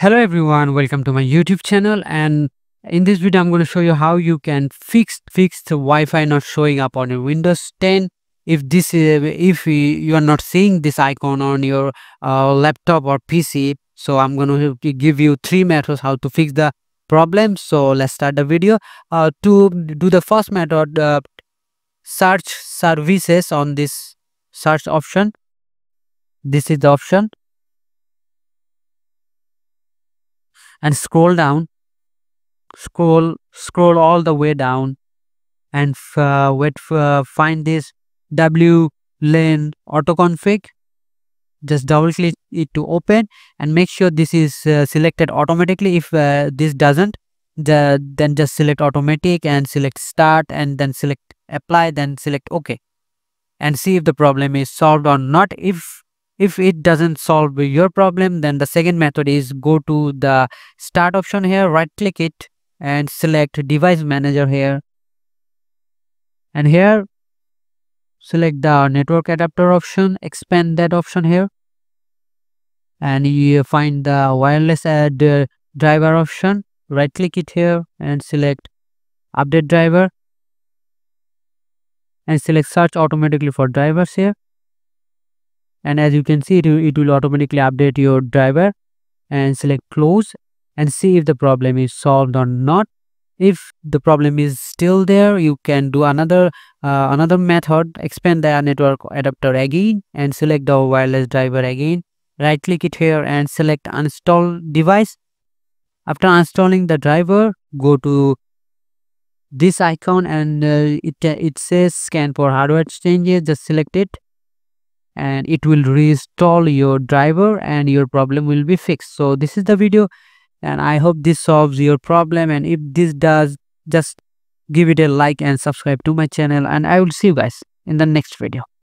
Hello everyone, welcome to my YouTube channel, and in this video I'm going to show you how you can fix the Wi-Fi not showing up on your Windows 10. If you are not seeing this icon on your laptop or PC, so I'm going to give you 3 methods how to fix the problem. So let's start the video. To do the first method, search services on this search option. This is the option. And scroll down, scroll all the way down, and find this WLAN autoconfig. Just double click it to open, and make sure this is selected automatically. If this doesn't, then just select automatic and select start, and then select apply, then select OK, and see if the problem is solved or not. If it doesn't solve your problem, then the second method is go to the start option here, right click it and select device manager here, and here select the network adapter option, expand that option here, and you find the wireless driver option, right click it here and select update driver, and select search automatically for drivers here. And as you can see, it will automatically update your driver, and select close and see if the problem is solved or not. If the problem is still there, you can do another method, expand the network adapter again and select the wireless driver again. Right click it here and select uninstall device. After installing the driver, go to this icon and it says scan for hardware changes. Just select it, and it will reinstall your driver and your problem will be fixed. So this is the video, and I hope this solves your problem, and if this does, just give it a like and subscribe to my channel, and I will see you guys in the next video.